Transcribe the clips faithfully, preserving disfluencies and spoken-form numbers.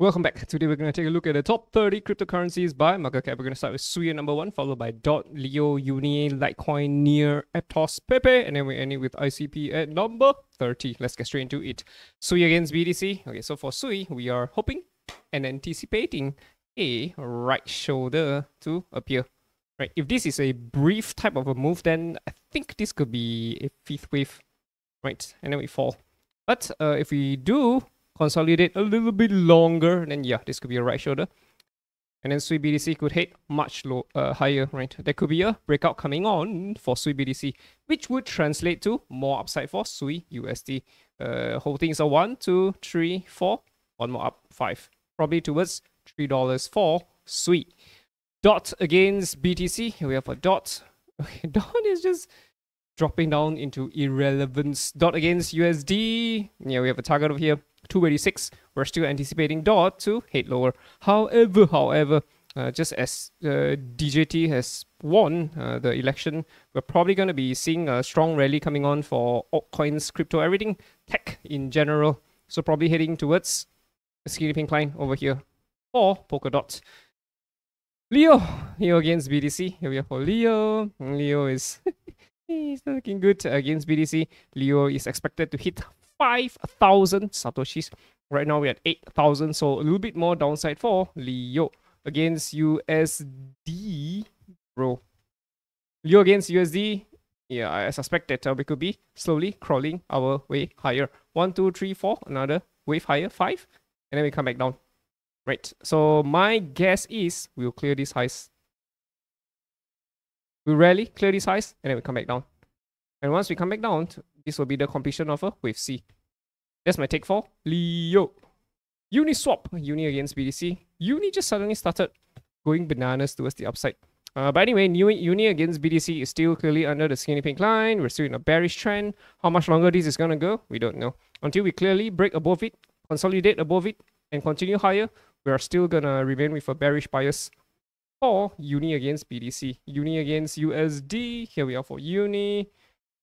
Welcome back. Today we're going to take a look at the top thirty cryptocurrencies by market cap. We're going to start with S U I at number one, followed by D O T, Leo, Uni, Litecoin, Near, Aptos, Pepe, and then we end it with I C P at number thirty. Let's get straight into it. S U I against B T C. Okay, so for S U I, we are hoping and anticipating a right shoulder to appear. Right, if this is a brief type of a move, then I think this could be a fifth wave, right? And then we fall. But uh, if we do consolidate a little bit longer, then yeah, this could be a right shoulder, and then S U I B T C could head much low, uh, higher, right? There could be a breakout coming on for S U I B T C, which would translate to more upside for S U I U S D. Uh, holdings are one, two, three, four, one more up, five, probably towards three dollars for S U I. D O T against B T C. Here we have a D O T. Okay, D O T is just dropping down into irrelevance. D O T against U S D. Yeah, we have a target over here. two eighty-six. We're still anticipating D O T to head lower. However, however, uh, just as uh, D J T has won uh, the election, we're probably going to be seeing a strong rally coming on for altcoins, crypto, everything, tech in general. So probably heading towards a skinny pink line over here or Polkadot. Leo, Leo against B T C. Here we are for Leo. Leo is he's not looking good against B T C. Leo is expected to hit five thousand Satoshis. Right now we're at eight thousand, so a little bit more downside for Leo against U S D, bro. Leo against U S D, yeah, I suspect that uh, we could be slowly crawling our way higher. One, two, three, four, another wave higher, five, and then we come back down. Right, so my guess is we'll clear these highs. We'll rally, clear these highs, and then we come back down. And once we come back down, this will be the completion of a wave C. That's my take for Leo. Uniswap, Uni against B T C. Uni just suddenly started going bananas towards the upside. Uh, but anyway, Uni against B T C is still clearly under the skinny pink line. We're still in a bearish trend. How much longer this is going to go, we don't know. Until we clearly break above it, consolidate above it, and continue higher, we are still going to remain with a bearish bias for Uni against B T C. Uni against U S D. Here we are for Uni.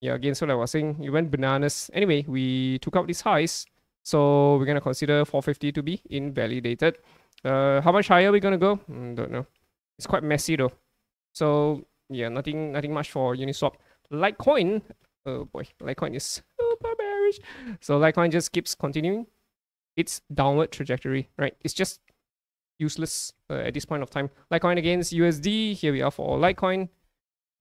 Yeah, again, so like I was saying, it went bananas. Anyway, we took out these highs, so we're going to consider four fifty to be invalidated. Uh, how much higher are we going to go? Mm, don't know. It's quite messy though. So yeah, nothing nothing much for Uniswap. Litecoin, oh boy, Litecoin is super bearish. So Litecoin just keeps continuing its downward trajectory, right? It's just useless uh, at this point of time. Litecoin against U S D. Here we are for Litecoin.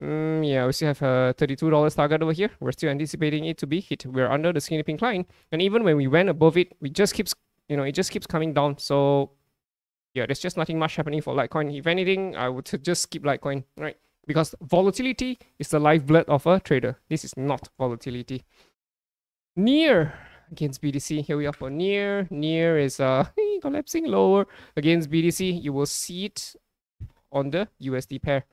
Mm, yeah, we still have a thirty-two dollar target over here. We're still anticipating it to be hit. We're under the skinny pink line, and even when we went above it, we just keeps, you know, it just keeps coming down. So yeah, there's just nothing much happening for Litecoin. If anything, I would just skip Litecoin, right? Because volatility is the lifeblood of a trader. This is not volatility. Near against B T C. Here we are for Near. Near is uh collapsing lower against B T C. You will see it on the U S D pair.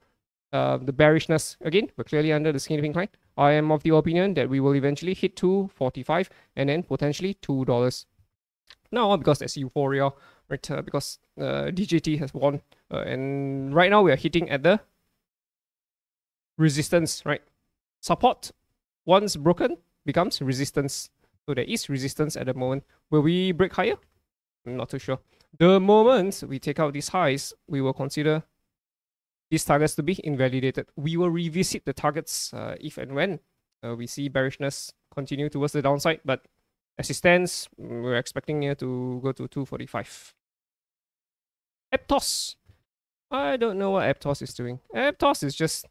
Uh, the bearishness again, we're clearly under the skinny pink line. I am of the opinion that we will eventually hit two forty-five and then potentially two dollars. Now, because that's euphoria, right? Uh, because uh, D J T has won, uh, and right now we are hitting at the resistance, right? Support once broken becomes resistance, so there is resistance at the moment. Will we break higher? I'm not too sure. The moment we take out these highs, we will consider these targets to be invalidated. We will revisit the targets uh, if and when uh, we see bearishness continue towards the downside. But as it stands, we're expecting here to go to two forty-five. Aptos. I don't know what Aptos is doing. Aptos is just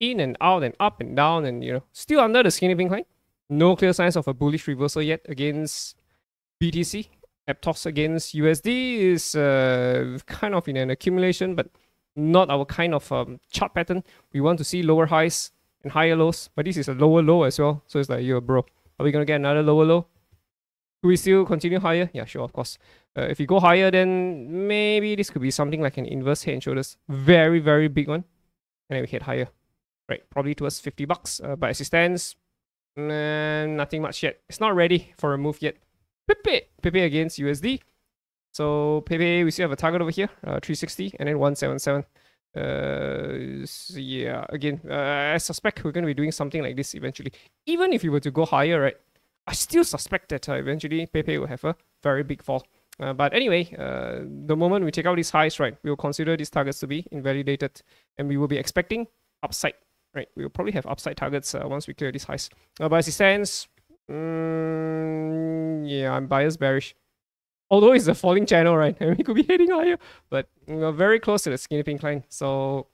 in and out and up and down and, you know, still under the skinny pink line. No clear signs of a bullish reversal yet against B T C. Aptos against U S D is uh, kind of in an accumulation, but not our kind of um, chart pattern. We want to see lower highs and higher lows, but this is a lower low as well. So it's like, yo, bro, are we going to get another lower low? Do we still continue higher? Yeah, sure, of course. Uh, if we go higher, then maybe this could be something like an inverse head and shoulders. Very, very big one. And then we hit higher, right? Probably towards fifty bucks. Uh, but as it stands, nah, nothing much yet. It's not ready for a move yet. Pepe, Pepe against U S D. So Pepe, we still have a target over here, uh, three sixty and then one seventy-seven. Uh, so yeah, again, uh, I suspect we're going to be doing something like this eventually. Even if we were to go higher, right, I still suspect that uh, eventually Pepe will have a very big fall. Uh, but anyway, uh, the moment we take out these highs, right, we will consider these targets to be invalidated, and we will be expecting upside, right? We will probably have upside targets uh, once we clear these highs. Uh, but as it stands, um, yeah, I'm biased bearish. Although it's a falling channel, right? And we could be heading higher, but we're very close to the skinny pink line. So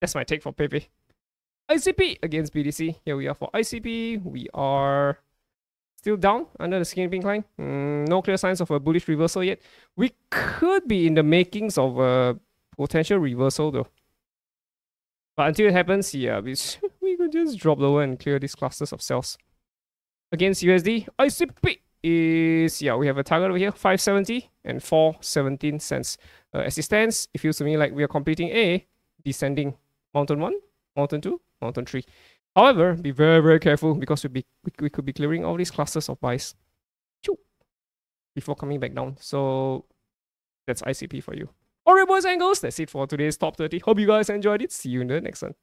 that's my take for Pepe. I C P against B T C. Here we are for I C P. We are still down under the skinny pink line. Mm, no clear signs of a bullish reversal yet. We could be in the makings of a potential reversal though. But until it happens, yeah, we, we could just drop lower and clear these clusters of cells. Against U S D, I C P is, yeah, we have a target over here, five seventy and four seventeen cents. Uh, as it stands, it feels to me like we are completing a descending mountain one, mountain two, mountain three. However, be very, very careful because we'll be, we, we could be clearing all these clusters of buys before coming back down. So that's I C P for you. Alright boys and girls, that's it for today's top thirty. Hope you guys enjoyed it. See you in the next one.